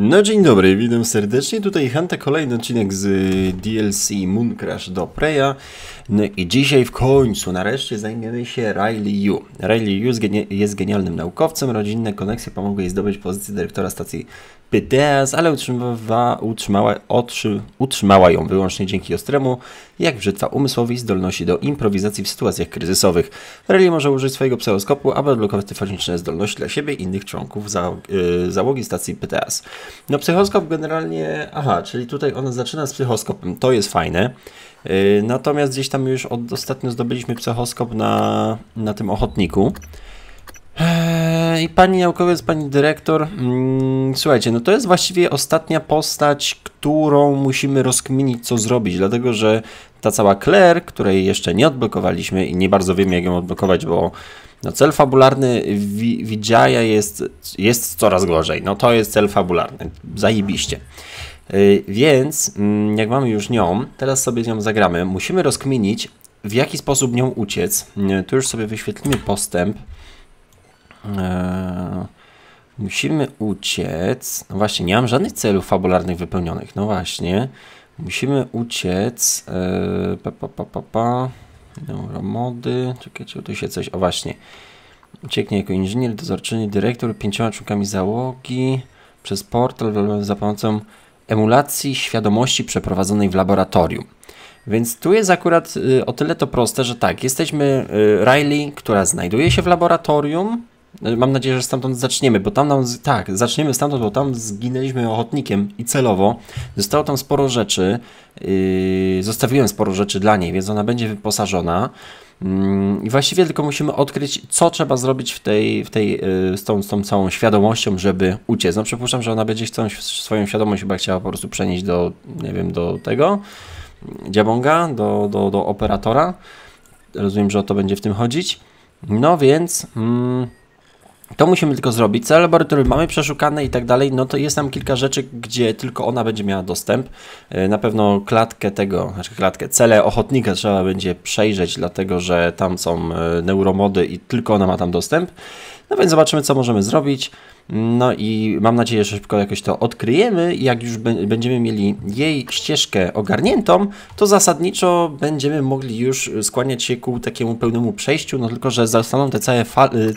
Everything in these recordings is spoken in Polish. No dzień dobry, witam serdecznie, tutaj Hanta, kolejny odcinek z DLC Moon Crash do Preya. No i dzisiaj w końcu, nareszcie zajmiemy się Riley Yu. Riley Yu jest genialnym naukowcem, rodzinne koneksje pomogły jej zdobyć pozycję dyrektora stacji BTS, ale utrzymała ją wyłącznie dzięki ostremu, jak brzytwa umysłowi, zdolności do improwizacji w sytuacjach kryzysowych. Riley może użyć swojego psychoskopu, aby odblokować foniczne zdolności dla siebie i innych członków załogi stacji BTS. No psychoskop generalnie... Aha, czyli tutaj ona zaczyna z psychoskopem, to jest fajne. Natomiast gdzieś tam już ostatnio zdobyliśmy psychoskop na tym ochotniku. I pani naukowiec, pani dyrektor, słuchajcie, no to jest właściwie ostatnia postać, którą musimy rozkminić, co zrobić, dlatego że ta cała Claire, której jeszcze nie odblokowaliśmy i nie bardzo wiemy, jak ją odblokować, bo no, cel fabularny Vijaya jest coraz gorzej, no to jest cel fabularny, zajebiście. Więc jak mamy już nią, teraz sobie z nią zagramy, musimy rozkminić, w jaki sposób nią uciec. Tu już sobie wyświetlimy postęp. Musimy uciec. No właśnie, nie mam żadnych celów fabularnych wypełnionych. No właśnie, musimy uciec. Neuromody. Czekajcie, tu się coś. O właśnie. Ucieknie jako inżynier, dozorczyni, dyrektor, 5 członkami załogi przez portal za pomocą emulacji świadomości przeprowadzonej w laboratorium. Więc tu jest akurat o tyle to proste, że tak, jesteśmy Riley, która znajduje się w laboratorium. Mam nadzieję, że stamtąd zaczniemy, bo tam nam... Tak, zaczniemy stamtąd, bo tam zginęliśmy ochotnikiem i celowo. Zostało tam sporo rzeczy. Zostawiłem sporo rzeczy dla niej, więc ona będzie wyposażona. I właściwie tylko musimy odkryć, co trzeba zrobić z tą całą świadomością, żeby uciec. No przypuszczam, że ona będzie swoją świadomość chyba chciała po prostu przenieść do, nie wiem, do tego dziabonga, do operatora. Rozumiem, że o to będzie w tym chodzić. No więc... to musimy tylko zrobić, całe laboratorium mamy przeszukane i tak dalej, no to jest tam kilka rzeczy, gdzie tylko ona będzie miała dostęp. Na pewno klatkę tego, znaczy klatkę, cele ochotnika trzeba będzie przejrzeć, dlatego że tam są neuromody i tylko ona ma tam dostęp. No więc zobaczymy, co możemy zrobić. No i mam nadzieję, że szybko jakoś to odkryjemy i jak już będziemy mieli jej ścieżkę ogarniętą, to zasadniczo będziemy mogli już skłaniać się ku takiemu pełnemu przejściu, no tylko że zostaną te całe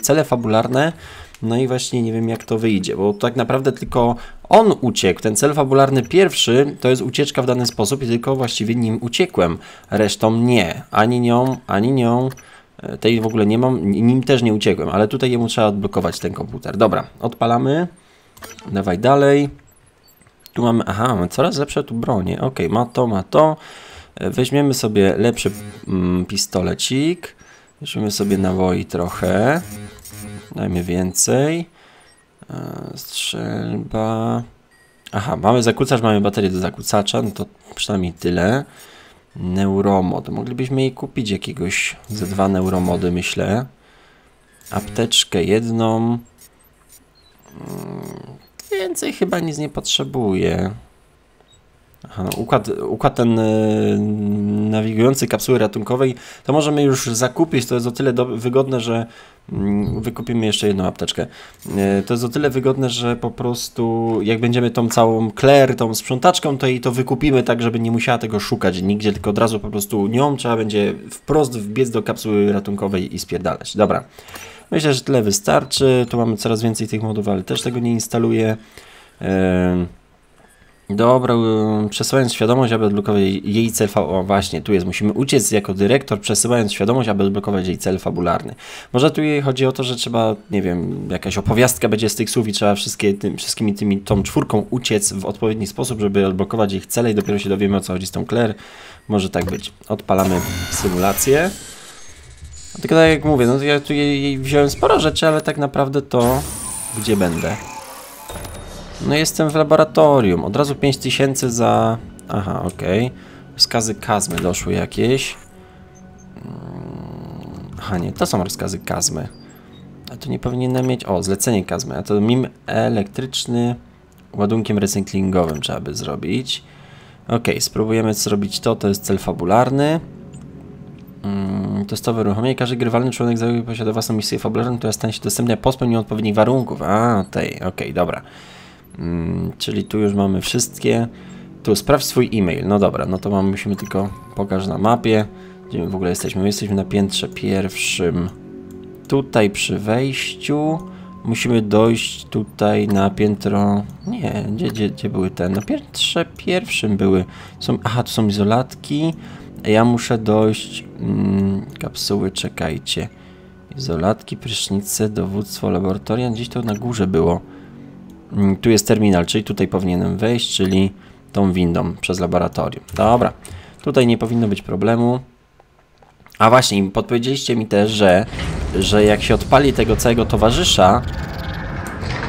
cele fabularne, no i właśnie nie wiem, jak to wyjdzie, bo tak naprawdę tylko on uciekł, ten cel fabularny pierwszy to jest ucieczka w dany sposób i tylko właściwie nim uciekłem, resztą nie, ani nią. Tej w ogóle nie mam, nim też nie uciekłem, ale tutaj jemu trzeba odblokować ten komputer. Dobra, odpalamy. Dawaj dalej. Tu mamy, mamy coraz lepsze tu bronie. Ok, ma to. Weźmiemy sobie lepszy pistolecik. Weźmiemy sobie naboi trochę. Dajmy więcej. Strzelba. Mamy zakłócacz, mamy baterię do zakłócacza, no to przynajmniej tyle. Neuromod. Moglibyśmy jej kupić jakiegoś ze 2 neuromody, myślę. Apteczkę jedną. Więcej chyba nic nie potrzebuje. Układ ten nawigujący kapsuły ratunkowej to możemy już zakupić, to jest o tyle wygodne, że wykupimy jeszcze jedną apteczkę. To jest o tyle wygodne, że po prostu jak będziemy tą całą Claire, tą sprzątaczką, to jej to wykupimy tak, żeby nie musiała tego szukać nigdzie, tylko od razu po prostu nią trzeba będzie wprost wbiec do kapsuły ratunkowej i spierdalać. Dobra, myślę, że tyle wystarczy. Tu mamy coraz więcej tych modów, ale też tego nie instaluję. Dobra, przesyłając świadomość, aby odblokować jej cel fabularny. O właśnie, tu jest, musimy uciec jako dyrektor, przesyłając świadomość, aby odblokować jej cel fabularny. Może tu jej chodzi o to, że trzeba, nie wiem, jakaś opowiastka będzie z tych słów i trzeba tą 4 uciec w odpowiedni sposób, żeby odblokować ich cele i dopiero się dowiemy, o co chodzi z tą Claire. Może tak być. Odpalamy symulację. Tylko tak jak mówię, no ja tu jej wziąłem sporo rzeczy, ale tak naprawdę to gdzie będę? No jestem w laboratorium. Od razu 5000 za... okej. Rozkazy Kazmy doszły jakieś. Nie, to są rozkazy Kazmy. A tu nie powinienem mieć... zlecenie Kazmy. A to mim elektryczny ładunkiem recyklingowym trzeba by zrobić. Okej, spróbujemy zrobić to. To jest cel fabularny. Testowe uruchomienie. Każdy grywalny członek załogi posiada własną misję fabularną, która stanie się dostępna po spełnieniu odpowiednich warunków. Dobra. Czyli tu już mamy wszystkie. Tu sprawdź swój e-mail. No dobra, no to mamy, musimy tylko pokaż na mapie, gdzie my w ogóle jesteśmy. My jesteśmy na piętrze pierwszym. Tutaj przy wejściu musimy dojść tutaj na piętro... Nie, gdzie były te? Na piętrze pierwszym były... Są, aha, tu są izolatki. Ja muszę dojść... kapsuły, czekajcie. Izolatki, prysznice, dowództwo, laboratoria. Gdzieś to na górze było. Tu jest terminal, czyli tutaj powinienem wejść, czyli tą windą przez laboratorium. Dobra, tutaj nie powinno być problemu. A właśnie, podpowiedzieliście mi też, że jak się odpali tego całego towarzysza,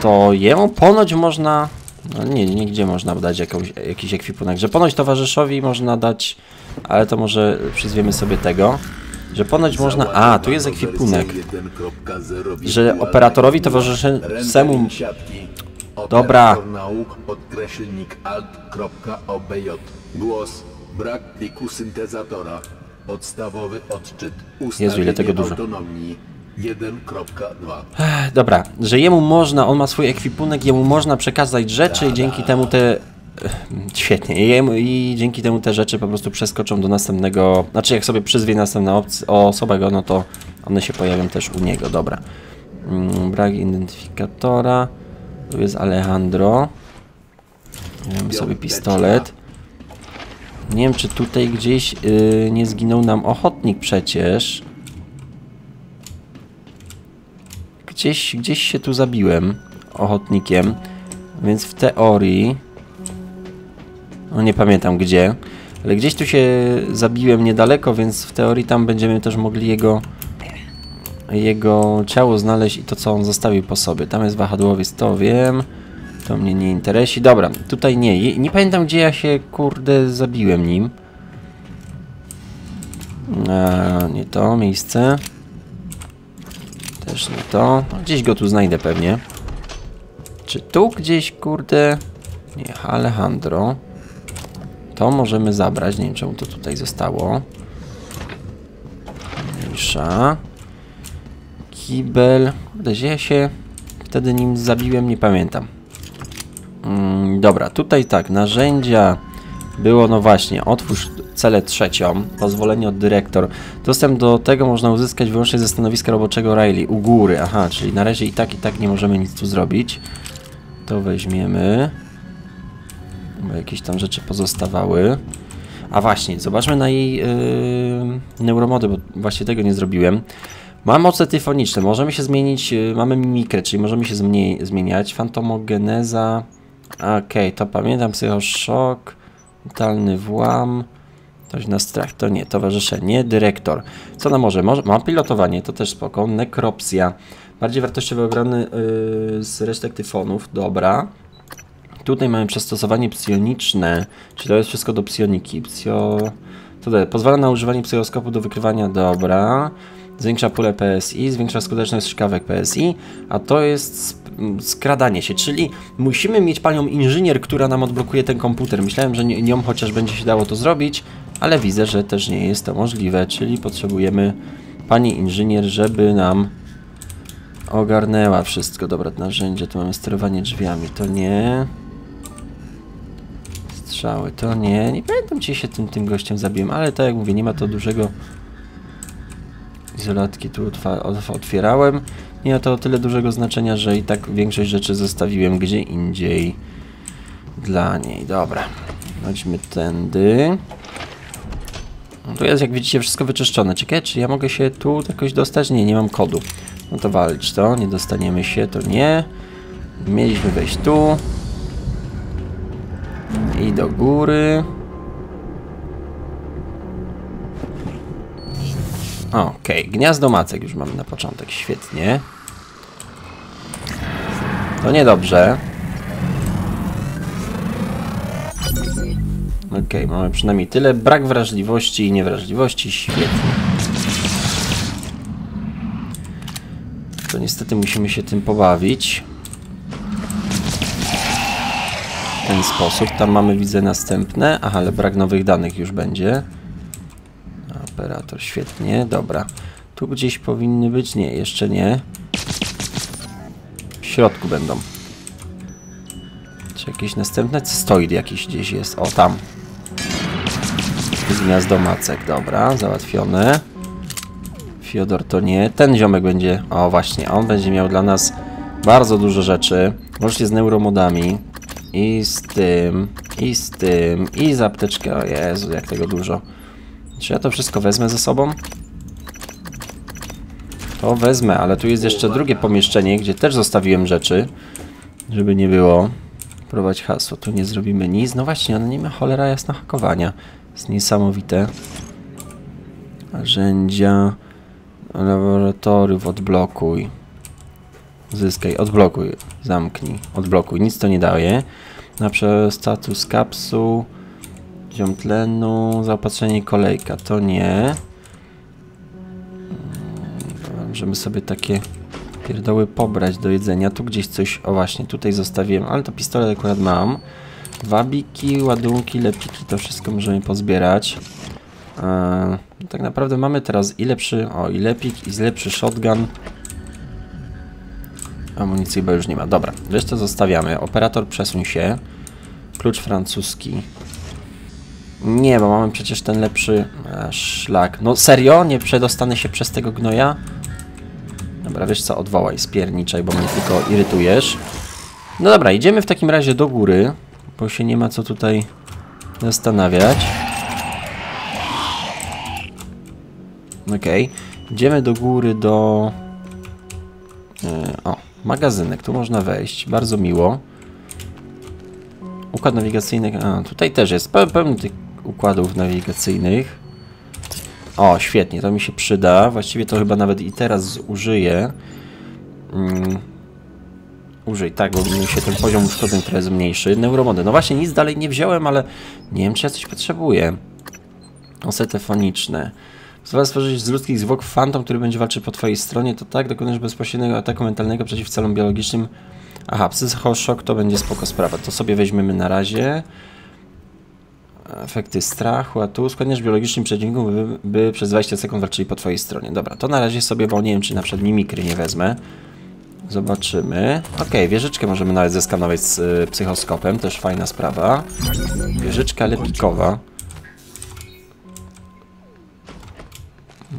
to jemu ponoć można... No nie, nigdzie można dać jakiś ekwipunek, że ponoć towarzyszowi można dać... Ale to może przyzwiemy sobie tego, że ponoć można... A, tu jest ekwipunek. Że operatorowi towarzyszącemu... Dobra. Głos, brak pliku syntezatora. Podstawowy odczyt. Jezu, ile tego dużo. 1.2. Dobra, że jemu można, on ma swój ekwipunek, jemu można przekazać rzeczy i dzięki temu te... Świetnie, i dzięki temu te rzeczy po prostu przeskoczą do następnego... Znaczy, jak sobie przyzwie następną osobę, no to one się pojawią też u niego, dobra. Brak identyfikatora. Tu jest Alejandro. Mamy sobie pistolet. Nie wiem, czy tutaj gdzieś nie zginął nam ochotnik przecież. Gdzieś się tu zabiłem ochotnikiem, więc w teorii... No nie pamiętam gdzie, ale gdzieś tu się zabiłem niedaleko, więc w teorii tam będziemy też mogli jego ciało znaleźć i to, co on zostawił po sobie. Tam jest wahadłowiec, to wiem. To mnie nie interesi. Dobra, tutaj nie. Nie pamiętam, gdzie ja się, kurde, zabiłem nim. Nie to miejsce. Też nie to. Gdzieś go tu znajdę pewnie. Czy tu gdzieś, kurde... Nie, Alejandro. To możemy zabrać. Nie wiem, czemu to tutaj zostało. Mniejsza. Kibel. Kurde, gdzie ja się... Wtedy nim zabiłem, nie pamiętam. Dobra, tutaj tak, narzędzia było, no właśnie, otwórz celę trzecią, pozwolenie od dyrektor. Dostęp do tego można uzyskać wyłącznie ze stanowiska roboczego Riley, u góry, aha, czyli na razie i tak nie możemy nic tu zrobić. To weźmiemy, bo jakieś tam rzeczy pozostawały. A właśnie, zobaczmy na jej neuromody, bo właśnie tego nie zrobiłem. Ma moce tyfoniczne, możemy się zmienić, mamy mimikrę, czyli możemy się zmieniać, fantomogeneza, okej, to pamiętam, psychoszok, totalny włam, ktoś na strach, to nie, towarzyszenie, dyrektor, co nam może, ma pilotowanie, to też spoko, nekropsja, bardziej wartościowe obrony z resztek tyfonów, dobra, tutaj mamy przystosowanie psioniczne, czyli to jest wszystko do psioniki, tutaj pozwala na używanie psychoskopu do wykrywania, dobra. Zwiększa pulę PSI, zwiększa skuteczność strzykawek PSI, a to jest skradanie się, czyli musimy mieć panią inżynier, która nam odblokuje ten komputer. Myślałem, że nią chociaż będzie się dało to zrobić, ale widzę, że też nie jest to możliwe, czyli potrzebujemy pani inżynier, żeby nam ogarnęła wszystko. Dobra, narzędzie, tu mamy sterowanie drzwiami, to nie... Strzały, to nie... Nie pamiętam, czy się tym gościem zabiłem, ale tak jak mówię, nie ma to dużego... Izolatki tu otwierałem. Nie ma to o tyle dużego znaczenia, że i tak większość rzeczy zostawiłem gdzie indziej dla niej. Dobra, chodźmy tędy. No tu jest, jak widzicie, wszystko wyczyszczone. Ciekawe, czy ja mogę się tu jakoś dostać? Nie, nie mam kodu. No to walcz to, nie dostaniemy się, to nie. Mieliśmy wejść tu. I do góry. Okej, gniazdo macek już mamy na początek, świetnie. To niedobrze. Okej, mamy przynajmniej tyle. Brak wrażliwości i niewrażliwości, świetnie. To niestety musimy się tym pobawić. W ten sposób. Tam mamy, widzę, następne. Aha, ale brak nowych danych już będzie. Operator, świetnie, dobra. Tu gdzieś powinny być, nie, jeszcze nie. W środku będą. Czy jakieś następne? Cystoid jakiś gdzieś jest. O, tam. Z gniazdo macek. Dobra, załatwiony. Fiodor to nie. Ten ziomek będzie... O, właśnie. On będzie miał dla nas bardzo dużo rzeczy. Łącznie z neuromodami. I z tym. I z tym. I z apteczką. O Jezu, jak tego dużo. Czy ja to wszystko wezmę ze sobą? To wezmę, ale tu jest jeszcze drugie pomieszczenie, gdzie też zostawiłem rzeczy. Żeby nie było. Prowadź hasło. Tu nie zrobimy nic. No właśnie, on nie ma cholera jasna hakowania. Jest niesamowite. Narzędzia. Laboratoriów odblokuj. Zyskaj. Odblokuj. Zamknij. Odblokuj. Nic to nie daje. Na status kapsuł. Poziom tlenu. Zaopatrzenie i kolejka. To nie. Możemy sobie takie pierdoły pobrać do jedzenia. Tu gdzieś coś... O właśnie, tutaj zostawiłem. Ale to pistolet akurat mam. Wabiki, ładunki, lepiki. To wszystko możemy pozbierać. Tak naprawdę mamy teraz i lepszy... O, i lepik, i lepszy shotgun. Amunicji chyba już nie ma. Dobra, resztę zostawiamy. Operator, przesuń się. Klucz francuski. Nie, bo mamy przecież ten lepszy szlak. No serio? Nie przedostanę się przez tego gnoja? Dobra, wiesz co? Odwołaj, spierniczaj, bo mnie tylko irytujesz. No dobra, idziemy w takim razie do góry, bo się nie ma co tutaj zastanawiać. Okej. Idziemy do góry do... O, magazynek. Tu można wejść. Bardzo miło. Układ nawigacyjny... A, tutaj też jest pełno tych układów nawigacyjnych. O, świetnie, to mi się przyda. Właściwie to chyba nawet i teraz zużyję. Użyj, tak, bo mi się ten poziom uszkodzeń trochę zmniejszy. Neuromody. No właśnie, nic dalej nie wziąłem, ale nie wiem, czy ja coś potrzebuję. Osety foniczne. Pozwala stworzyć z ludzkich zwłok fantom, który będzie walczył po twojej stronie. To tak, dokonasz bezpośredniego ataku mentalnego przeciw celom biologicznym. Aha, psychoszok to będzie spoko sprawa. To sobie weźmiemy na razie. Efekty strachu, a tu skłaniasz biologicznym przeciwnikom, by przez 20 sekund walczyli po twojej stronie. Dobra, to na razie sobie, bo nie wiem, czy na przykład mimikry nie wezmę. Zobaczymy. Okej, wieżyczkę możemy nawet zeskanować z psychoskopem, też fajna sprawa. Wieżyczka lepikowa.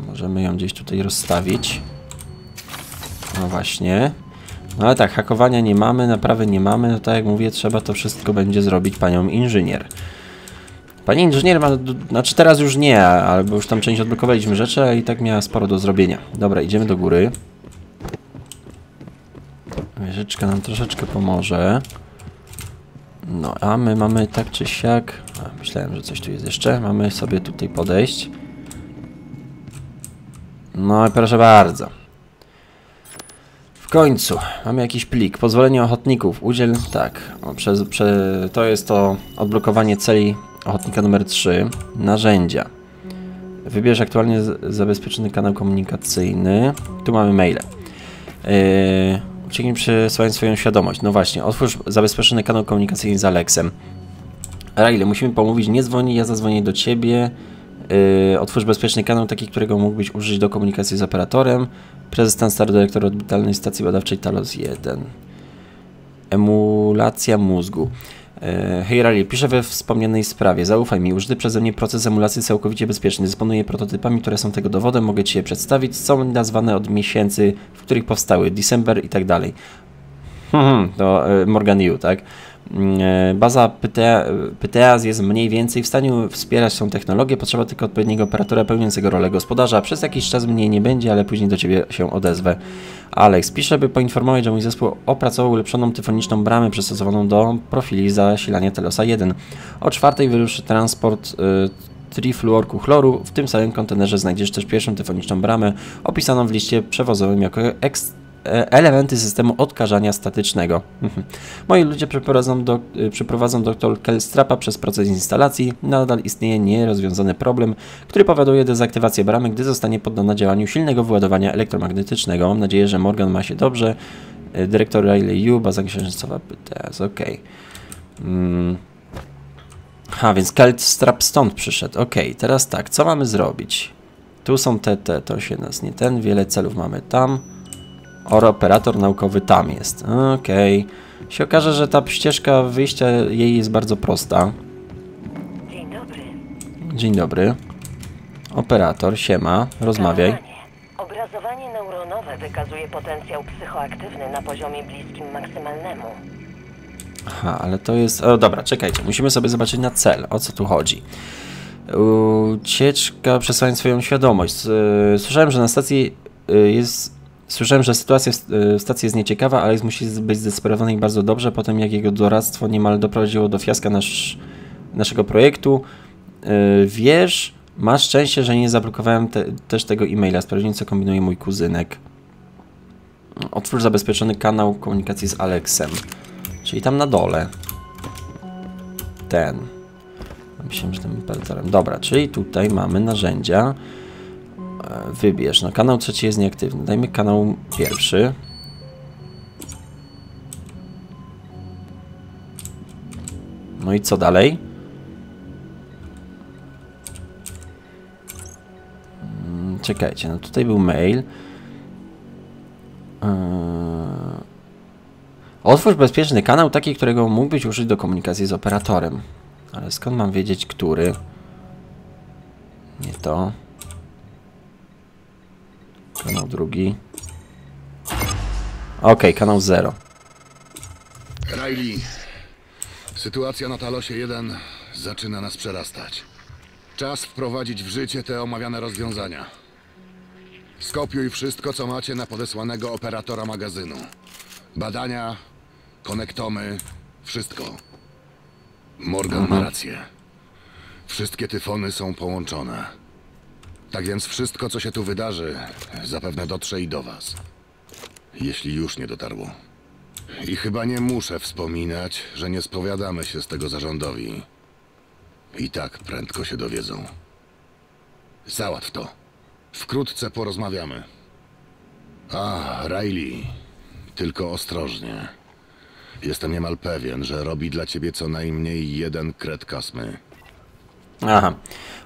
Możemy ją gdzieś tutaj rozstawić. No właśnie. No ale tak, hakowania nie mamy, naprawy nie mamy, no tak jak mówię, trzeba to wszystko będzie zrobić panią inżynier. Pani inżynier ma, znaczy teraz już nie, albo już tam część odblokowaliśmy rzeczy, a i tak miała sporo do zrobienia. Dobra, idziemy do góry. Wieżyczka nam troszeczkę pomoże. No, a my mamy tak czy siak... A, myślałem, że coś tu jest jeszcze. Mamy sobie tutaj podejść. No i proszę bardzo. W końcu mamy jakiś plik. Pozwolenie ochotników. Udziel... Tak. O, to jest to odblokowanie celi... Ochotnika numer 3. Narzędzia. Wybierz aktualnie zabezpieczony kanał komunikacyjny. Tu mamy maile. Ucieknij przesyłając swoją świadomość. No właśnie, otwórz zabezpieczony kanał komunikacyjny z Alexem. Riley, musimy pomówić. Nie dzwoni, ja zadzwonię do ciebie. Otwórz bezpieczny kanał, taki, którego mógłbyś użyć do komunikacji z operatorem. Prezydent, stary dyrektor orbitalnej stacji badawczej Talos 1. Emulacja mózgu. Hej Riley, piszę we wspomnianej sprawie. Zaufaj mi, użyty przeze mnie proces emulacji całkowicie bezpieczny. Dysponuję prototypami, które są tego dowodem. Mogę ci je przedstawić. Są nazwane od miesięcy, w których powstały. December i tak dalej. To Morgan Yu, tak? Baza Pytheas jest mniej więcej w stanie wspierać tą technologię. Potrzeba tylko odpowiedniego operatora pełniącego rolę gospodarza. Przez jakiś czas mnie nie będzie, ale później do ciebie się odezwę. Alex, pisze, by poinformować, że mój zespół opracował ulepszoną tyfoniczną bramę przystosowaną do profili zasilania Telosa 1. O 4:00 wyruszy transport trifluorku chloru. W tym samym kontenerze znajdziesz też pierwszą tyfoniczną bramę opisaną w liście przewozowym jako elementy systemu odkażania statycznego. Moi ludzie przyprowadzą dr Kelstrapa przez proces instalacji. Nadal istnieje nierozwiązany problem, który powoduje dezaktywację bramy, gdy zostanie poddana działaniu silnego wyładowania elektromagnetycznego. Mam nadzieję, że Morgan ma się dobrze. Dyrektor Riley Yu, baza księżycowa PTS, okej. A więc Kelstrap stąd przyszedł. Okej, teraz tak, co mamy zrobić? Tu są te, to się nas nie ten, wiele celów mamy tam. operator naukowy tam jest. Okej. Się okaże, że ta ścieżka wyjścia jej jest bardzo prosta. Dzień dobry. Dzień dobry. Operator, siema, rozmawiaj. Obrazowanie neuronowe wykazuje potencjał psychoaktywny na poziomie bliskim maksymalnemu. Aha, ale to jest... O, dobra, czekajcie, musimy sobie zobaczyć na cel, o co tu chodzi. Ucieczka przesłania swoją świadomość. Słyszałem, że na stacji jest... Słyszałem, że sytuacja w stacji jest nieciekawa, ale musi być zdesperowany i bardzo dobrze, potem jak jego doradztwo niemal doprowadziło do fiaska naszego projektu. Wiesz, masz szczęście, że nie zablokowałem też tego e-maila. Sprawdzimy, co kombinuje mój kuzynek. Otwórz zabezpieczony kanał komunikacji z Alexem. Czyli tam na dole. Ten. Myślałem, że tym operatorem. Dobra, czyli tutaj mamy narzędzia. Wybierz. No, kanał trzeci jest nieaktywny. Dajmy kanał pierwszy. No i co dalej? Czekajcie, no tutaj był mail. Otwórz bezpieczny kanał, taki, którego mógłbyś użyć do komunikacji z operatorem. Ale skąd mam wiedzieć, który? Nie to. Kanał drugi. Okej, kanał 0. Riley, sytuacja na Talosie 1 zaczyna nas przerastać. Czas wprowadzić w życie te omawiane rozwiązania. Skopiuj wszystko, co macie na podesłanego operatora magazynu. Badania, konektomy, wszystko. Morgan ma rację. Wszystkie tyfony są połączone. Tak więc wszystko, co się tu wydarzy, zapewne dotrze i do was. Jeśli już nie dotarło. I chyba nie muszę wspominać, że nie spowiadamy się z tego zarządowi. I tak prędko się dowiedzą. Załatw to. Wkrótce porozmawiamy. A, Riley. Tylko ostrożnie. Jestem niemal pewien, że robi dla ciebie co najmniej jeden kret kasmy. Aha.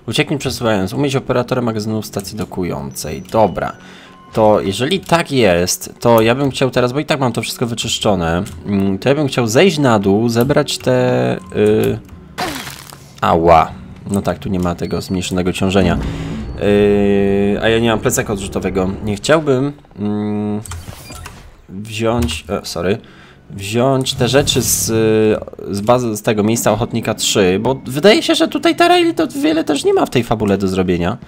Ucieknij przesuwając. Umieć operatora magazynu w stacji dokującej. Dobra. To jeżeli tak jest, to ja bym chciał teraz, bo i tak mam to wszystko wyczyszczone, to ja bym chciał zejść na dół, zebrać te... Ała. No tak, tu nie ma tego zmniejszonego ciążenia. A ja nie mam plecaka odrzutowego. Nie chciałbym... wziąć te rzeczy z tego miejsca ochotnika 3, bo wydaje się, że tutaj ta Riley to wiele też nie ma w tej fabule do zrobienia.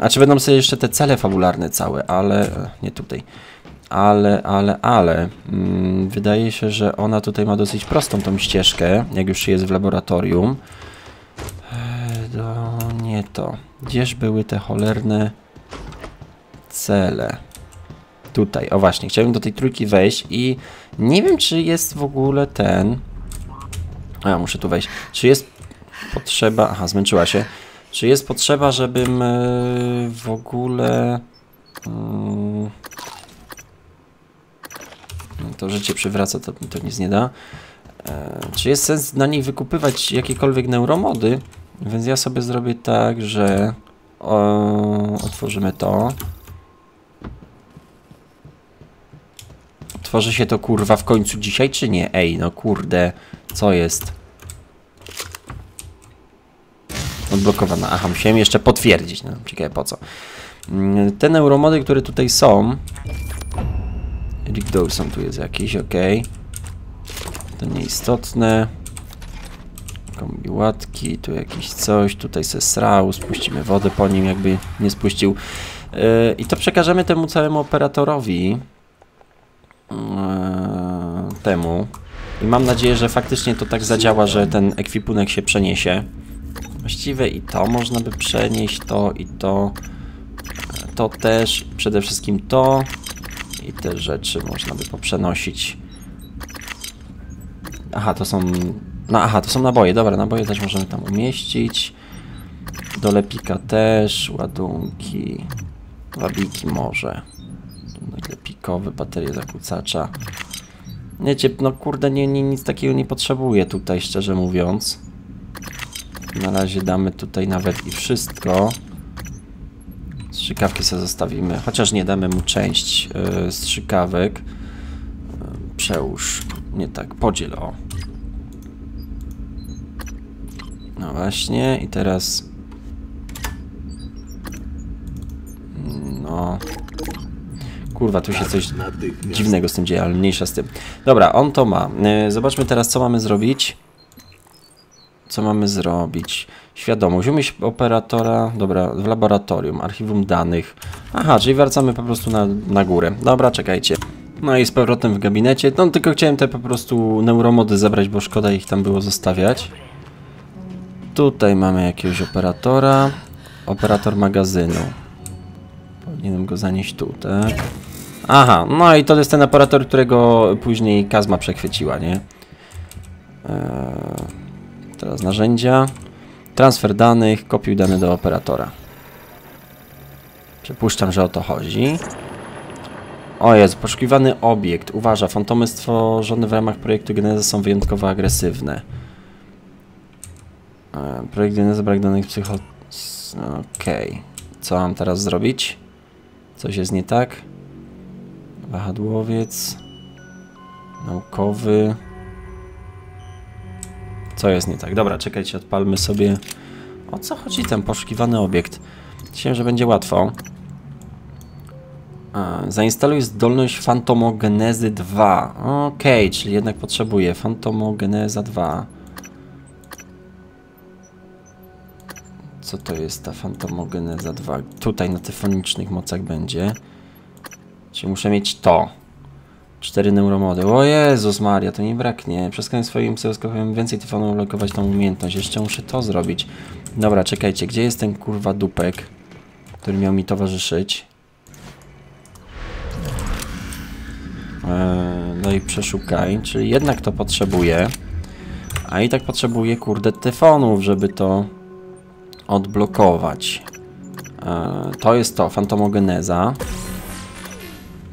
A czy będą sobie jeszcze te cele fabularne całe, ale... nie tutaj. Ale... wydaje się, że ona tutaj ma dosyć prostą tą ścieżkę, jak już jest w laboratorium. Nie to. Gdzież były te cholerne cele? Tutaj, o właśnie, chciałem do tej trójki wejść i nie wiem, czy jest w ogóle ten... A, muszę tu wejść. Czy jest potrzeba... Aha, zmęczyła się. Czy jest potrzeba, żebym w ogóle... To życie przywraca, to nic nie da. Czy jest sens na niej wykupywać jakiekolwiek neuromody? Więc ja sobie zrobię tak, że... otworzymy to. Tworzy się to kurwa w końcu dzisiaj, czy nie? Ej, no kurde, co jest? Odblokowana. Aha, musiałem jeszcze potwierdzić. No, ciekawe po co. Te neuromody, które tutaj są... Rick Dawson tu jest jakiś, okej. To nieistotne. Kombiłatki, tu jakiś coś, tutaj se srał, spuścimy wodę po nim, jakby nie spuścił. I to przekażemy temu całemu operatorowi. Temu. I mam nadzieję, że faktycznie to tak zadziała, że ten ekwipunek się przeniesie. Właściwie i to można by przenieść, to i to. To też, przede wszystkim to. I te rzeczy można by poprzenosić. Aha, to są... No aha, to są naboje, dobra, naboje też możemy tam umieścić. Do lepika też, ładunki. Wabiki może. Lepikowy, baterie zakłócacza. Wiecie, no kurde, nic takiego nie potrzebuję tutaj, szczerze mówiąc. Na razie damy tutaj nawet i wszystko. Strzykawki sobie zostawimy, chociaż nie damy mu część strzykawek. Przełóż, nie tak, podziel, o. No właśnie, i teraz... No... Kurwa, tu się coś dziwnego z tym dzieje, ale mniejsza z tym. Dobra, on to ma. Zobaczmy teraz, co mamy zrobić. Co mamy zrobić? Świadomość, umieść operatora, dobra, w laboratorium, archiwum danych. Aha, czyli wracamy po prostu na górę. Dobra, czekajcie. No i z powrotem w gabinecie. No tylko chciałem te po prostu neuromody zabrać, bo szkoda ich tam było zostawiać. Tutaj mamy jakiegoś operatora. Operator magazynu. Powinienem go zanieść tu, tak? Aha, no i to jest ten operator, którego później Kazma przechwyciła, nie? Teraz narzędzia. Transfer danych, kopiuj dane do operatora. Przypuszczam, że o to chodzi. O Jezu, poszukiwany obiekt. Uważa, fantomy stworzone w ramach projektu Geneza są wyjątkowo agresywne. Projekt Geneza, brak danych psycho... Okej. Okay. Co mam teraz zrobić? Coś jest nie tak? Wahadłowiec. Naukowy. Co jest nie tak? Dobra, czekajcie, odpalmy sobie. O co chodzi ten poszukiwany obiekt? Myślałem, że będzie łatwo. A, zainstaluj zdolność Fantomogenezy 2. Okej, czyli jednak potrzebuję. Fantomogeneza 2. Co to jest ta Fantomogeneza 2? Tutaj na tyfonicznych mocach będzie. Czyli muszę mieć to. 4 neuromody. O Jezus Maria, to nie braknie. Przeskałem swoim pseudoscopem więcej tyfonu blokować tą umiejętność. Jeszcze muszę to zrobić. Dobra, czekajcie. Gdzie jest ten kurwa dupek, który miał mi towarzyszyć? No i przeszukaj. Czyli jednak to potrzebuję. A i tak potrzebuję, kurde, tyfonów, żeby to odblokować. To jest to. Fantomogeneza.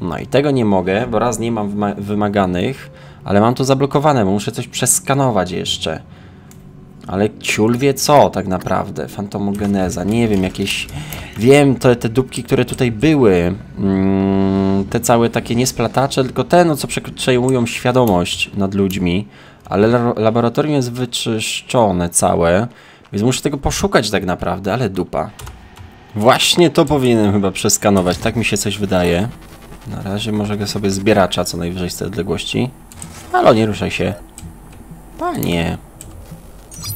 No i tego nie mogę, bo raz nie mam wymaganych, ale mam to zablokowane, bo muszę coś przeskanować jeszcze. Ale ciul wie co tak naprawdę, fantomogeneza, nie wiem, jakieś... Wiem, te dupki, które tutaj były, te całe takie niesplatacze, tylko te, no co przejmują świadomość nad ludźmi, ale laboratorium jest wyczyszczone całe, więc muszę tego poszukać tak naprawdę, ale dupa. Właśnie to powinienem chyba przeskanować, tak mi się coś wydaje. Na razie może go sobie zbieracza co najwyżej z tej odległości. Halo, nie ruszaj się. Panie.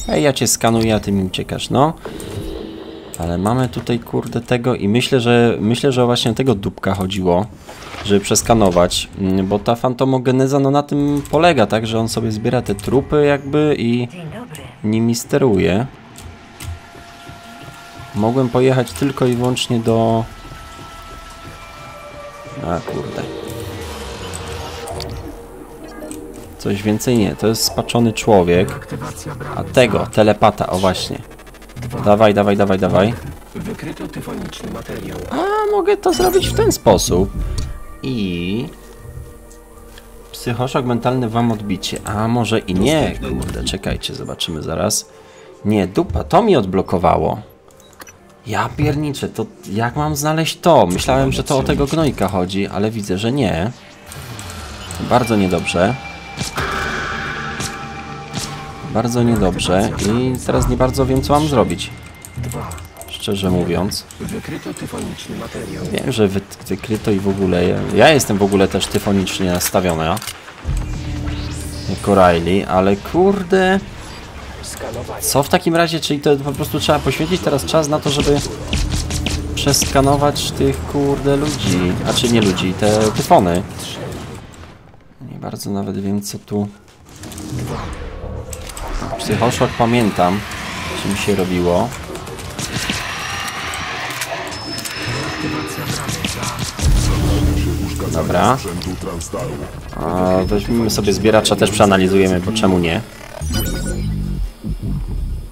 Ej, ja cię skanuję, a ty mi uciekasz, no. Ale mamy tutaj, kurde, tego i myślę, że właśnie tego dupka chodziło, żeby przeskanować, bo ta fantomogeneza, no na tym polega, tak, że on sobie zbiera te trupy jakby i nimi steruje. Mogłem pojechać tylko i wyłącznie do... A kurde. Coś więcej nie, to jest spaczony człowiek. A tego, telepata, o właśnie. Dawaj, dawaj, dawaj, dawaj. A, mogę to zrobić w ten sposób. I... Psychoszok mentalny wam odbicie. A, może i nie, kurde, czekajcie, zobaczymy zaraz. Nie, dupa, to mi odblokowało. Ja pierniczę, to jak mam znaleźć to? Myślałem, że to o tego gnojka chodzi, ale widzę, że nie. Bardzo niedobrze. Bardzo niedobrze i teraz nie bardzo wiem, co mam zrobić. Szczerze mówiąc. Wiem, że wykryto i w ogóle... Ja jestem w ogóle też tyfonicznie nastawiona. Jako Riley, ale kurde... Co w takim razie, czyli to po prostu trzeba poświęcić teraz czas na to, żeby przeskanować tych kurde ludzi, a czy nie ludzi, te tyfony. Nie bardzo nawet wiem co tu... Psychoszok pamiętam, czym się robiło. Dobra. A weźmiemy sobie zbieracza, też przeanalizujemy, bo czemu nie.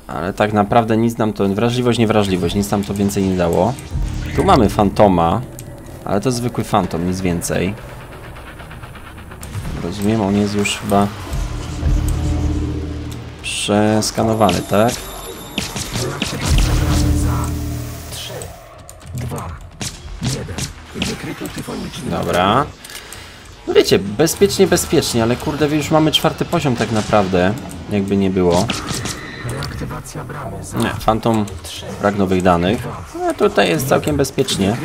Ale tak naprawdę nic nam to... Wrażliwość, niewrażliwość, nic nam to więcej nie dało. Tu mamy fantoma, ale to zwykły fantom, nic więcej. Rozumiem, on jest już chyba... przeskanowany, tak? Dobra. No wiecie, bezpiecznie, bezpiecznie, ale kurde, już mamy 4. poziom tak naprawdę, jakby nie było. Nie, Phantom brak nowych danych. No tutaj jest całkiem bezpiecznie.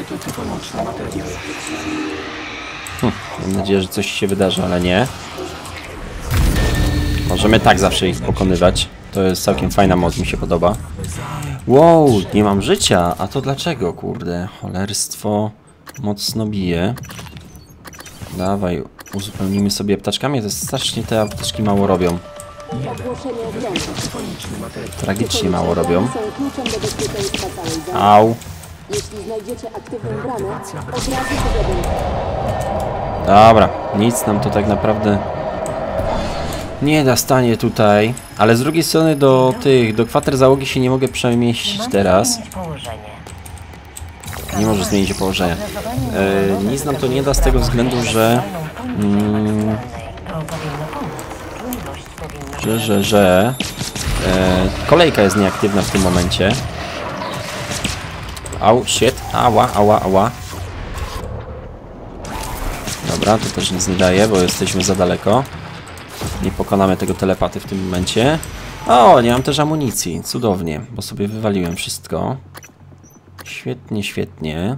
Mam nadzieję, że coś się wydarzy, ale nie. Możemy tak zawsze ich pokonywać. To jest całkiem fajna moc, mi się podoba. Wow, nie mam życia. A to dlaczego, kurde? Cholerstwo mocno bije. Dawaj, uzupełnimy sobie apteczkami. To jest strasznie, te apteczki mało robią. Tragicznie mało robią. Au. Dobra, nic nam to tak naprawdę nie da stanie tutaj. Ale z drugiej strony do kwater załogi się nie mogę przemieścić teraz. Nie może zmienić położenia. Nic nam to nie da z tego względu, że... kolejka jest nieaktywna w tym momencie. Au, shit, ała. Dobra, to też nic nie daje, bo jesteśmy za daleko. Nie pokonamy tego telepaty w tym momencie. O, nie mam też amunicji, cudownie, bo sobie wywaliłem wszystko. Świetnie, świetnie.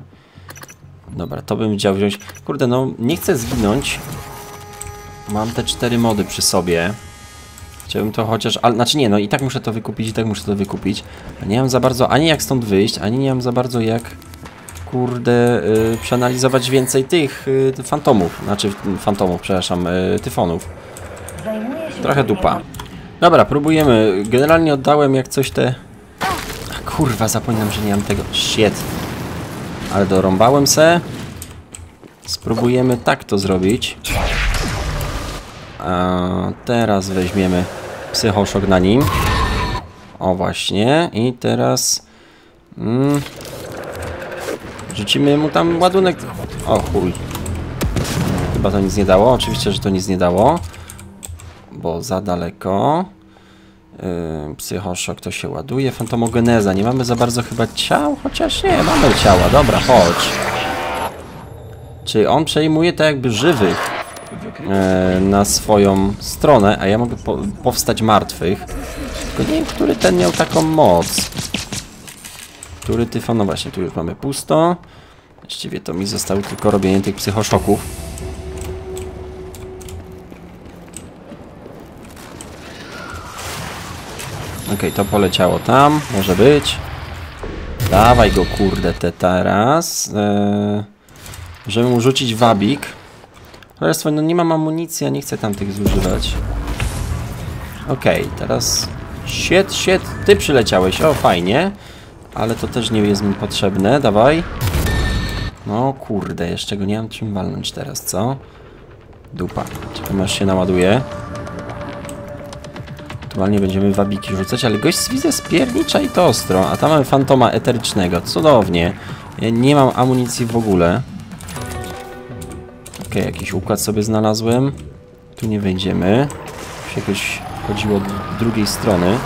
Dobra, to bym chciał wziąć... Kurde, no, nie chcę zginąć. Mam te 4 mody przy sobie. Chciałbym to chociaż... Ale, znaczy nie, no i tak muszę to wykupić, Nie mam za bardzo ani jak stąd wyjść, ani nie mam za bardzo jak... Kurde, przeanalizować więcej tych fantomów. Znaczy, tyfonów. Trochę dupa. Dobra, próbujemy. Generalnie oddałem jak coś te... A kurwa, zapomniałem, że nie mam tego. Shit. Ale dorąbałem se. Spróbujemy tak to zrobić. A teraz weźmiemy psychoszok na nim. O właśnie. I teraz... Rzucimy mu tam ładunek. O chuj. Chyba to nic nie dało. Oczywiście, że to nic nie dało. Bo za daleko. Psychoszok to się ładuje. Fantomogeneza. Nie mamy za bardzo chyba ciał? Chociaż nie, mamy ciała. Dobra, chodź. Czyli on przejmuje tak jakby żywych na swoją stronę, a ja mogę powstać martwych. Tylko nie wiem, który ten miał taką moc. Który tyfon? No właśnie, tu już mamy pusto. Właściwie to mi zostało tylko robienie tych psychoszoków. Okej, to poleciało tam, może być. Dawaj go, kurde, te teraz. Żeby mu rzucić wabik. Cholerstwo, no nie mam amunicji, a nie chcę tamtych zużywać. Okej, teraz... Shit, ty przyleciałeś, o fajnie. Ale to też nie jest mi potrzebne, dawaj. No kurde, jeszcze go nie mam czym walnąć teraz, co? Dupa, czekam aż się naładuje. Aktualnie będziemy wabiki rzucać, ale gość widzę spiernicza i to ostro. A tam mamy fantoma eterycznego, cudownie. Ja nie mam amunicji w ogóle. Okej, jakiś układ sobie znalazłem. Tu nie wejdziemy. Tu się jakoś chodziło od drugiej strony.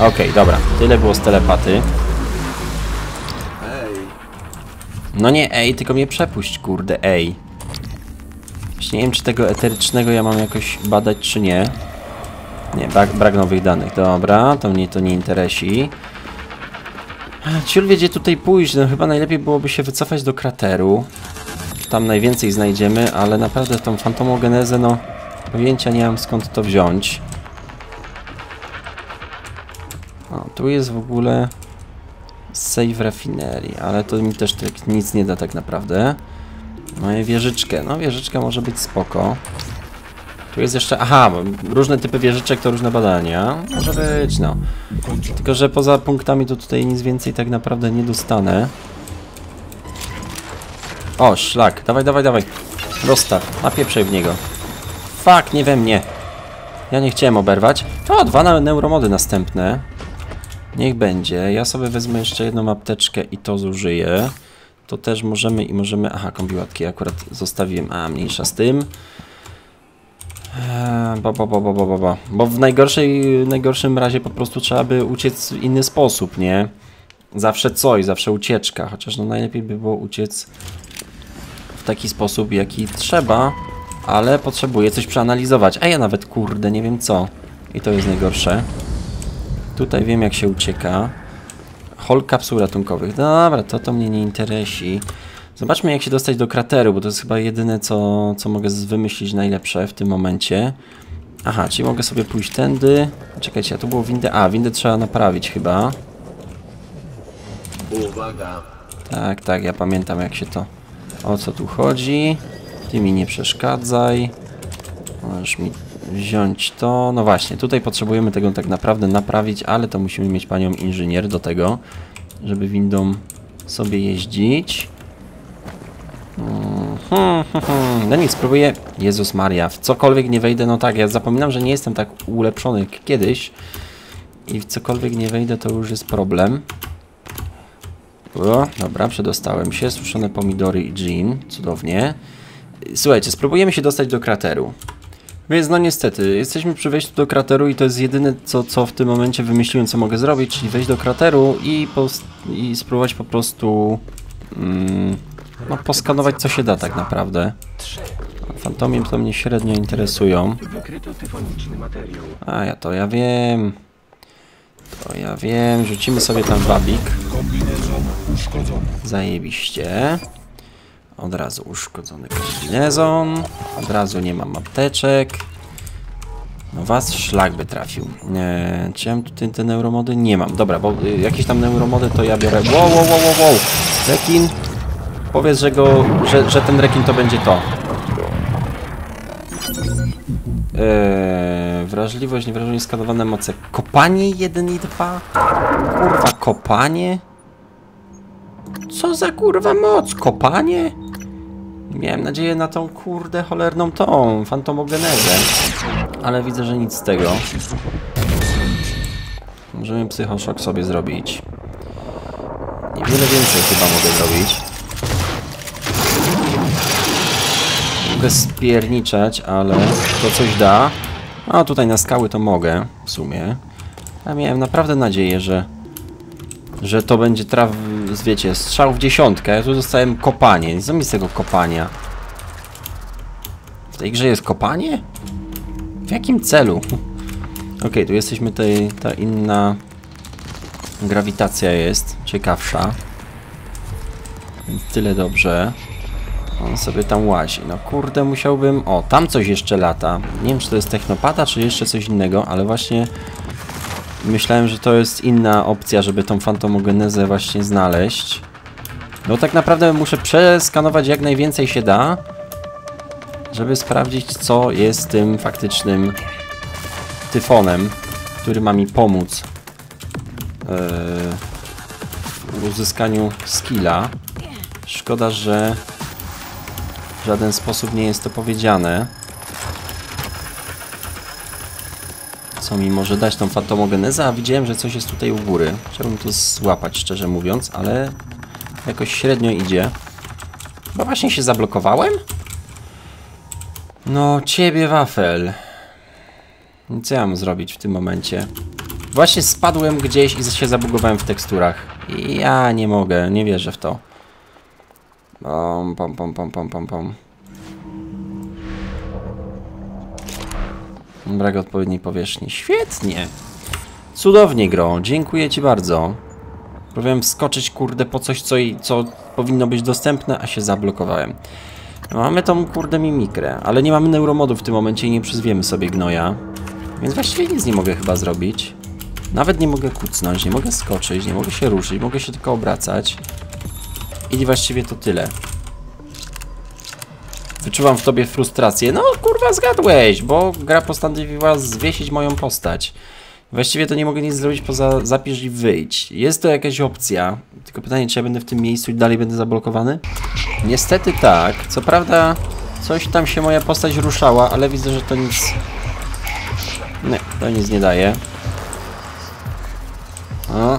Okej, dobra. Tyle było z telepaty. No nie ej, tylko mnie przepuść, kurde, ej. Właśnie nie wiem, czy tego eterycznego ja mam jakoś badać, czy nie. Nie, brak nowych danych. Dobra, to mnie to nie interesi. Ciul wie, gdzie tutaj pójść. No chyba najlepiej byłoby się wycofać do krateru. Tam najwięcej znajdziemy, ale naprawdę tą fantomogenezę, no... Pojęcia nie mam, skąd to wziąć. O, tu jest w ogóle... Save Refinerii, ale to mi też tak nic nie da tak naprawdę. Moje wieżyczkę. No wieżyczka może być spoko. Tu jest jeszcze... Aha, różne typy wieżyczek to różne badania. Może być, no. Tylko, że poza punktami to tutaj nic więcej tak naprawdę nie dostanę. O, szlak. Dawaj. Rozstaw. Napieprzaj w niego. Fuck, nie we mnie. Ja nie chciałem oberwać. O, 2 neuromody następne. Niech będzie. Ja sobie wezmę jeszcze jedną apteczkę i to zużyję. To też możemy i możemy... Aha, kombiłatki akurat zostawiłem. A, mniejsza z tym. Bo w najgorszym razie po prostu trzeba by uciec w inny sposób, nie? Zawsze coś, zawsze ucieczka, chociaż no najlepiej by było uciec w taki sposób, jaki trzeba, ale potrzebuję coś przeanalizować, a ja nawet kurde nie wiem co i to jest najgorsze. Tutaj wiem jak się ucieka. Hol kapsuł ratunkowych, dobra, to mnie nie interesi. Zobaczmy jak się dostać do krateru, bo to jest chyba jedyne co mogę wymyślić najlepsze w tym momencie. Aha, czyli mogę sobie pójść tędy. Czekajcie, a tu było windę. A, windę trzeba naprawić chyba. Uwaga. Tak, ja pamiętam jak się to... O co tu chodzi? Ty mi nie przeszkadzaj. Możesz mi wziąć to. No właśnie, tutaj potrzebujemy tego tak naprawdę naprawić, ale to musimy mieć panią inżynier do tego, żeby windą sobie jeździć. No nic, spróbuję. Jezus Maria, w cokolwiek nie wejdę, no tak, ja zapominam, że nie jestem tak ulepszony jak kiedyś. I w cokolwiek nie wejdę, to już jest problem. O, dobra, przedostałem się. Suszone pomidory i dżin, cudownie. Słuchajcie, spróbujemy się dostać do krateru. Więc no niestety, jesteśmy przy wejściu do krateru i to jest jedyne co w tym momencie wymyśliłem, co mogę zrobić, czyli wejść do krateru i spróbować po prostu... no poskanować co się da tak naprawdę. Fantomiem to mnie średnio interesują. A ja wiem, rzucimy sobie tam wabik. Zajebiście. Od razu uszkodzony kombinezon. Od razu nie mam apteczek. No was szlak by trafił. Czy ja mam tutaj te neuromody? Nie mam. Dobra, bo jakieś tam neuromody to ja biorę. Wow. Rekin. Powiedz, że ten rekin to będzie to. Wrażliwość, niewrażenie, skanowane moce. Kopanie 1 i 2? Kurwa, kopanie? Co za kurwa moc? Kopanie? Miałem nadzieję na tą kurde cholerną tą fantomogenezę. Ale widzę, że nic z tego. Możemy psychoszok sobie zrobić. Niewiele więcej chyba mogę zrobić. Mogę spierniczać, ale to coś da. A tutaj na skały to mogę, w sumie. Ja miałem naprawdę nadzieję, że to będzie wiecie, strzał w dziesiątkę. Ja tu dostałem kopanie. Co mi z tego kopania? W tej grze jest kopanie? W jakim celu? Okej, tu jesteśmy tutaj, ta inna grawitacja jest ciekawsza. Więc tyle dobrze. On sobie tam łazi. No kurde, musiałbym... O, tam coś jeszcze lata. Nie wiem, czy to jest technopata, czy jeszcze coś innego, ale właśnie myślałem, że to jest inna opcja, żeby tą fantomogenezę właśnie znaleźć. No tak naprawdę muszę przeskanować jak najwięcej się da, żeby sprawdzić, co jest tym faktycznym tyfonem, który ma mi pomóc w uzyskaniu skilla. Szkoda, że... w żaden sposób nie jest to powiedziane. Co mi może dać tą fantomogenezę? A widziałem, że coś jest tutaj u góry. Chciałbym to złapać, szczerze mówiąc, ale jakoś średnio idzie. Chyba właśnie się zablokowałem? No ciebie wafel. Co ja mam zrobić w tym momencie? Właśnie spadłem gdzieś i się zabugowałem w teksturach. Ja nie mogę, nie wierzę w to. Pom. Brak odpowiedniej powierzchni. Świetnie! Cudownie, gro. Dziękuję ci bardzo. Próbowałem wskoczyć, kurde, po coś, co powinno być dostępne, a się zablokowałem. Mamy tą, kurde, mimikrę, ale nie mamy neuromodu w tym momencie i nie przyzwiemy sobie gnoja. Więc właściwie nic nie mogę chyba zrobić. Nawet nie mogę kucnąć, nie mogę skoczyć, nie mogę się ruszyć, mogę się tylko obracać. I właściwie to tyle. Wyczuwam w tobie frustrację. No kurwa zgadłeś, bo gra postanowiła zwiesić moją postać. Właściwie to nie mogę nic zrobić poza zapisz i wyjdź. Jest to jakaś opcja. Tylko pytanie, czy ja będę w tym miejscu i dalej będę zablokowany? Niestety tak. Co prawda coś tam się moja postać ruszała, ale widzę, że to nic... Nie, to nic nie daje. O.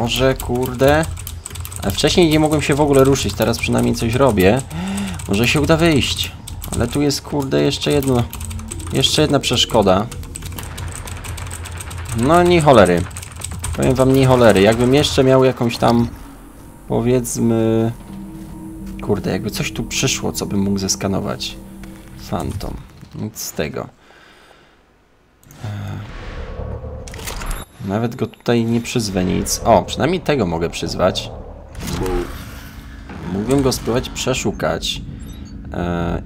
Może, kurde... A wcześniej nie mogłem się w ogóle ruszyć, teraz przynajmniej coś robię. Może się uda wyjść. Ale tu jest, kurde, jeszcze jedna przeszkoda. No nie cholery. Powiem wam, nie cholery. Jakbym jeszcze miał jakąś tam, powiedzmy... Kurde, jakby coś tu przyszło, co bym mógł zeskanować. Phantom. Nic z tego. Nawet go tutaj nie przyzwę nic. O, przynajmniej tego mogę przyzwać. Mógłbym go spróbować przeszukać.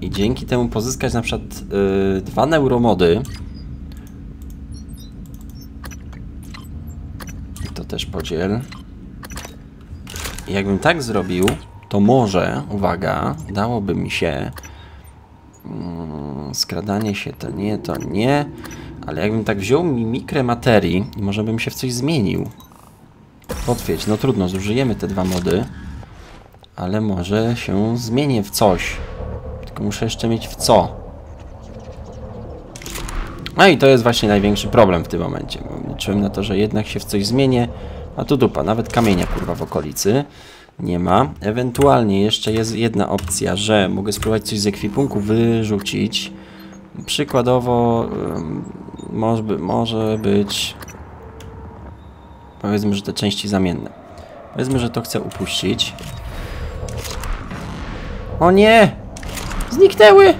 I dzięki temu pozyskać na przykład 2 neuromody. To też podziel. I jakbym tak zrobił, to może, uwaga, dałoby mi się... skradanie się to nie... Ale jakbym tak wziął mimikrę materii, może bym się w coś zmienił. Potwierdź, no trudno, zużyjemy te 2 mody. Ale może się zmienię w coś. Tylko muszę jeszcze mieć w co. No i to jest właśnie największy problem w tym momencie. Liczyłem na to, że jednak się w coś zmienię. A tu dupa, nawet kamienia kurwa w okolicy nie ma. Ewentualnie jeszcze jest jedna opcja, że mogę spróbować coś z ekwipunku wyrzucić. Przykładowo może być, powiedzmy, że te części zamienne. Powiedzmy, że to chcę upuścić. O nie! Zniknęły!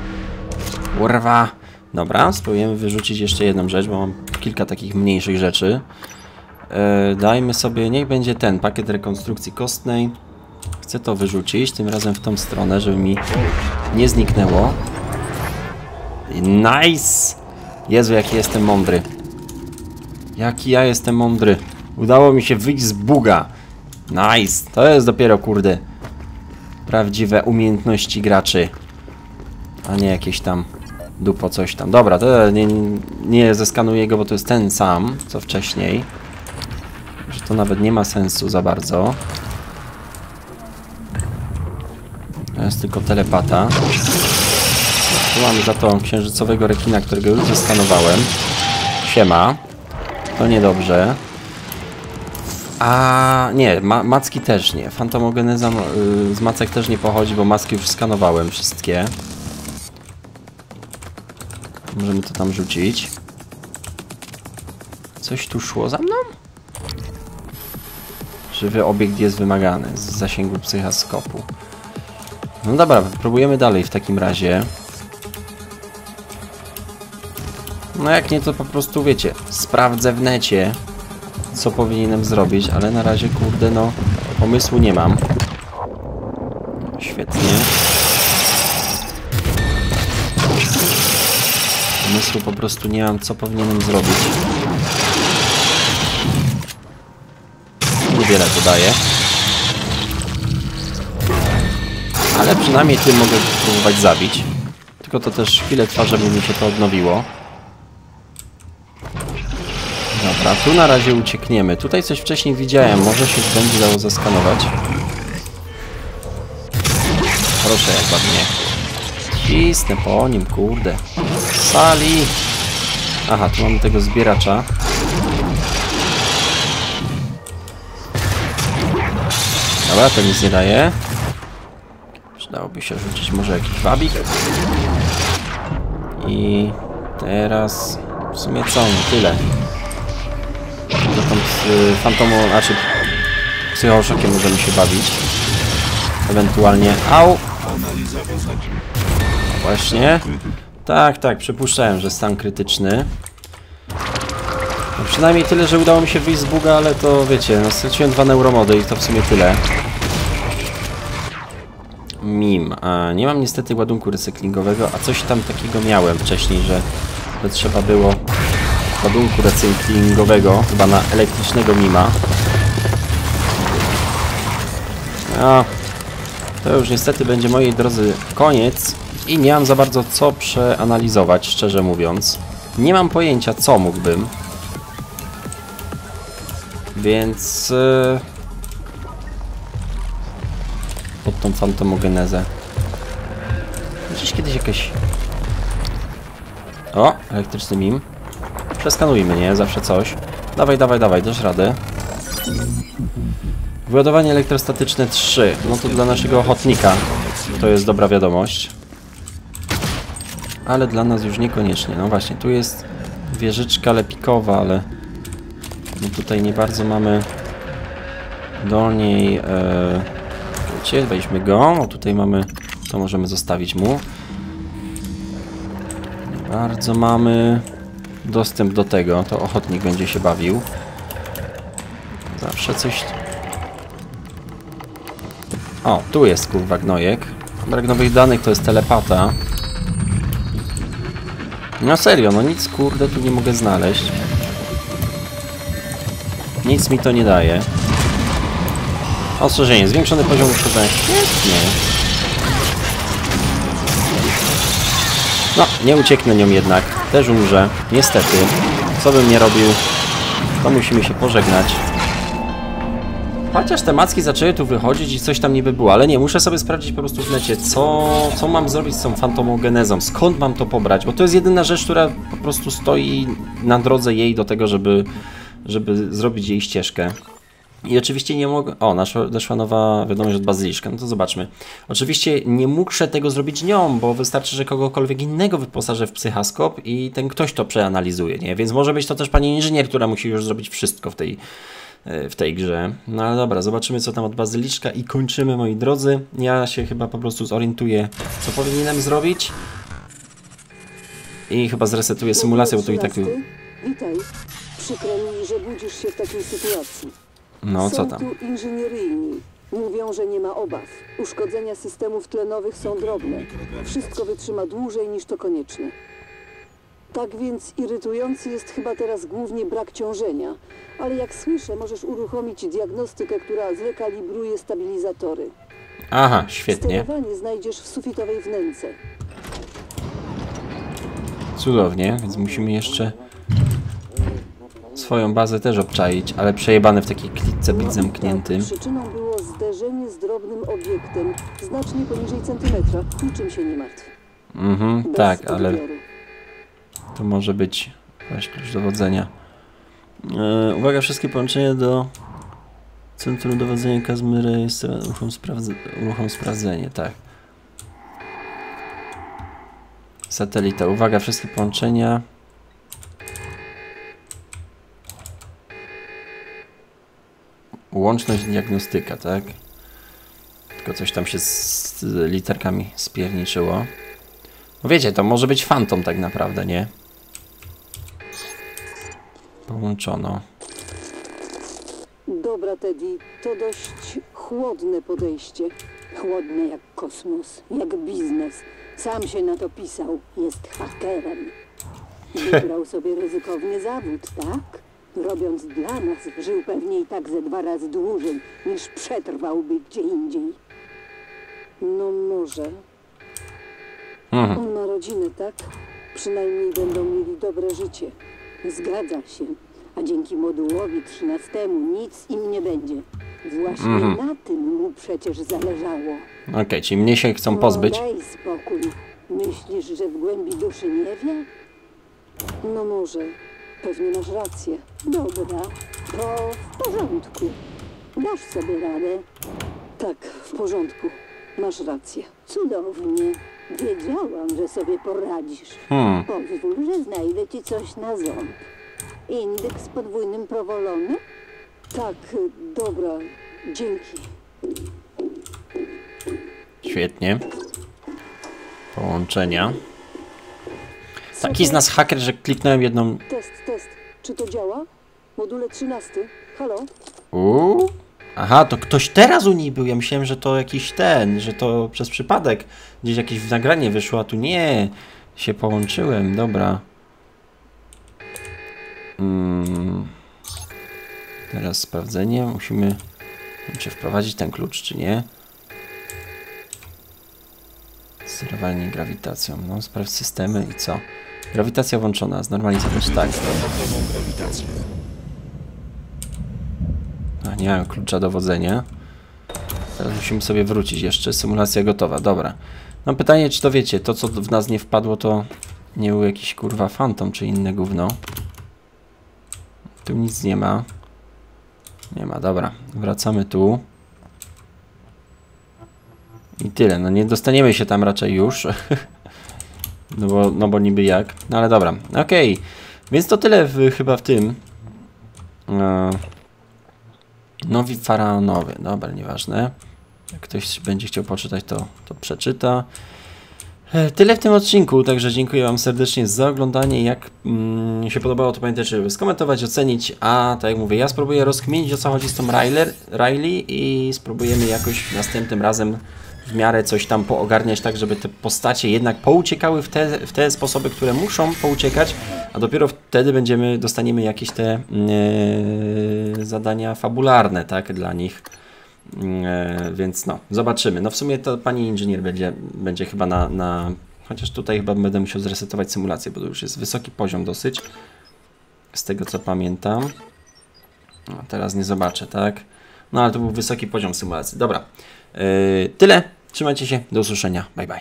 Kurwa! Dobra, spróbujemy wyrzucić jeszcze jedną rzecz, bo mam kilka takich mniejszych rzeczy. Dajmy sobie, niech będzie ten pakiet rekonstrukcji kostnej. Chcę to wyrzucić, tym razem w tą stronę, żeby mi nie zniknęło. Nice! Jezu, jaki jestem mądry. Jaki ja jestem mądry. Udało mi się wyjść z buga. Nice! To jest dopiero, kurde, prawdziwe umiejętności graczy. A nie jakieś tam dupo coś tam. Dobra, to nie zeskanuję go, bo to jest ten sam, co wcześniej. Że to nawet nie ma sensu za bardzo. To jest tylko telepata. Tu mam za to księżycowego rekina, którego już zeskanowałem. Siema. To niedobrze. A nie, macki też nie. Fantomogeneza z macek też nie pochodzi, bo macki już skanowałem wszystkie. Możemy to tam rzucić. Coś tu szło za mną? Żywy obiekt jest wymagany z zasięgu psychaskopu. No dobra, próbujemy dalej w takim razie. No jak nie, to po prostu, wiecie, sprawdzę w necie, co powinienem zrobić, ale na razie, kurde, no, pomysłu nie mam. Świetnie. Pomysłu po prostu nie mam, co powinienem zrobić. Niewiele to daje. Ale przynajmniej tym mogę próbować zabić. Tylko to też chwilę trwa, żeby mi się to odnowiło. Dobra, tu na razie uciekniemy. Tutaj coś wcześniej widziałem. Może się będzie dało zaskanować. Proszę, jak ładnie. Cisnę po nim, kurde. Sali! Aha, tu mamy tego zbieracza. Dobra, to nic nie daje. Przydałoby się rzucić może jakiś wabik. I teraz... w sumie co? Tyle. Dotąd z fantomą, znaczy psychoszokiem możemy się bawić. Ewentualnie... Au! Właśnie. Tak, tak, przypuszczałem, że stan krytyczny. No przynajmniej tyle, że udało mi się wyjść z buga, ale to wiecie, no straciłem 2 neuromody i to w sumie tyle. Mim. Nie mam niestety ładunku recyklingowego, a coś tam takiego miałem wcześniej, że trzeba było... ładunku recyklingowego, chyba na elektrycznego mima. No, to już niestety będzie, mojej drodzy, koniec i nie mam za bardzo co przeanalizować, szczerze mówiąc. Nie mam pojęcia, co mógłbym. Więc... pod tą fantomogenezę. Gdzieś kiedyś jakaś... O, elektryczny mim. Przeskanujmy, nie? Zawsze coś. Dawaj, dawaj, dawaj, dasz radę. Wyładowanie elektrostatyczne 3. No to dla naszego ochotnika to jest dobra wiadomość. Ale dla nas już niekoniecznie. No właśnie, tu jest wieżyczka lepikowa, ale I tutaj nie bardzo mamy do niej... weźmy go. O, tutaj mamy... To możemy zostawić mu. Nie bardzo mamy dostęp do tego. To ochotnik będzie się bawił. Zawsze coś... O, tu jest kurwa gnojek. Brak nowych danych to jest telepata. No serio, no nic kurde tu nie mogę znaleźć. Nic mi to nie daje. Ostrzeżenie, zwiększony poziom uszkodzenia. Świetnie. No, nie ucieknę nią jednak. Też umrze. Niestety. Co bym nie robił, to musimy się pożegnać. Chociaż te macki zaczęły tu wychodzić i coś tam niby było, ale nie, muszę sobie sprawdzić po prostu w necie, co mam zrobić z tą fantomogenezą, skąd mam to pobrać, bo to jest jedyna rzecz, która po prostu stoi na drodze jej do tego, żeby zrobić jej ścieżkę. I oczywiście nie mogę... O, doszła nowa wiadomość od Bazyliszka, no to zobaczmy. Oczywiście nie muszę tego zrobić nią, bo wystarczy, że kogokolwiek innego wyposażę w psychaskop i ten ktoś to przeanalizuje, nie? Więc może być to też pani inżynier, która musi już zrobić wszystko w tej grze. No ale dobra, zobaczymy co tam od Bazyliszka i kończymy, moi drodzy. Ja się chyba po prostu zorientuję, co powinienem zrobić. I chyba zresetuję symulację, bo to i tak... Witaj. Przykro mi, że budzisz się w takiej sytuacji. No, co tam? Są tu inżynieryjni. Mówią, że nie ma obaw. Uszkodzenia systemów tlenowych są drobne. Wszystko wytrzyma dłużej niż to konieczne. Tak więc irytujący jest chyba teraz głównie brak ciążenia, ale jak słyszę, możesz uruchomić diagnostykę, która zrekalibruje stabilizatory. Aha, świetnie. Sterowanie znajdziesz w sufitowej wnęce. Cudownie, więc musimy jeszcze swoją bazę też obczaić, ale przejebany w takiej klitce być zamkniętym. Przyczyną było zderzenie z drobnym obiektem, znacznie poniżej centymetra, niczym się nie martw. Mhm, tak, ale... To może być właśnie klucz dowodzenia. Uwaga, wszystkie połączenia do centrum dowodzenia Kazmy rejestrowane. Uruchom sprawdzenie, tak. Satelita. Uwaga, wszystkie połączenia. Łączność diagnostyka, tak? Tylko coś tam się z literkami spierniczyło. No wiecie, to może być fantom tak naprawdę, nie? Połączono. Dobra, Teddy, to dość chłodne podejście. Chłodne jak kosmos, jak biznes. Sam się na to pisał, jest hakerem. Wybrał sobie ryzykowny zawód, tak? Robiąc dla nas, żył pewnie i tak ze 2 razy dłużej, niż przetrwałby gdzie indziej. No może... On ma rodzinę, tak? Przynajmniej będą mieli dobre życie. Zgadza się. A dzięki modułowi 13 nic im nie będzie. Właśnie na tym mu przecież zależało. Okej, czyli mnie się chcą pozbyć. No daj spokój. Myślisz, że w głębi duszy nie wie? No może. Pewnie masz rację. Dobra, to w porządku. Dasz sobie radę. Tak, w porządku. Masz rację. Cudownie. Wiedziałam, że sobie poradzisz. Pozwól, że znajdę ci coś na ząb. Indeks podwójnym prowolony? Tak, dobra. Dzięki. Świetnie. Połączenia. Taki z nas haker, że kliknąłem jedną... Test. Czy to działa? Module 13. Halo? Aha, to ktoś teraz u niej był. Ja myślałem, że to jakiś że to przez przypadek gdzieś jakieś nagranie wyszło, a tu nie. Się połączyłem, dobra. Teraz sprawdzenie. Musimy czy wprowadzić ten klucz, czy nie. Sterowanie grawitacją. No, sprawdź systemy i co? Grawitacja włączona, znormalizować tak. Nie mam klucza dowodzenia. Teraz musimy sobie wrócić jeszcze. Symulacja gotowa, dobra. Mam pytanie, czy to wiecie, to co w nas nie wpadło, to nie był jakiś kurwa fantom czy inne gówno. Tu nic nie ma. Nie ma, dobra. Wracamy tu. I tyle, no nie dostaniemy się tam raczej już. No bo niby jak. No ale dobra, okej. Więc to tyle chyba w tym Nowi faraonowie. Dobra, nieważne. Jak ktoś będzie chciał poczytać, to przeczyta. Tyle w tym odcinku, także dziękuję Wam serdecznie za oglądanie. Jak się podobało, to pamiętajcie, żeby skomentować, ocenić, a tak jak mówię, ja spróbuję rozkminić, o co chodzi z tą Riley i spróbujemy jakoś następnym razem w miarę coś tam poogarniać, tak żeby te postacie jednak pouciekały w te sposoby, które muszą pouciekać, a dopiero wtedy dostaniemy jakieś te zadania fabularne, tak, dla nich. Więc no, zobaczymy. No w sumie to pani inżynier będzie chyba na... Chociaż tutaj chyba będę musiał zresetować symulację, bo to już jest wysoki poziom dosyć. Z tego co pamiętam. No, teraz nie zobaczę, tak? No ale to był wysoki poziom symulacji. Dobra. Tyle. Trzymajcie się. Do usłyszenia. Bye bye.